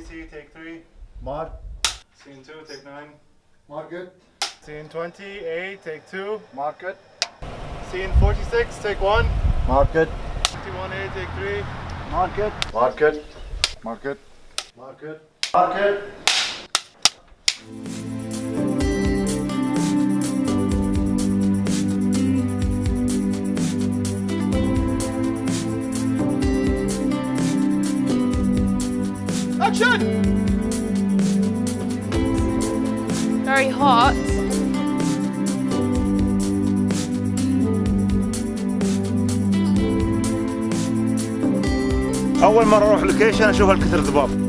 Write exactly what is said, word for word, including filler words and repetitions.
three C, take three. Mod. Scene two, take nine. Mod good. Scene twenty A, take two. Mod good. Scene forty-six, take one. Mod good. fifty-one A, take three. Mod good. Mod good. Mod good. Mod good. Mod good. Action! Very hot. أول مرة أروح لوكيشن أشوف هالكثر ذباب.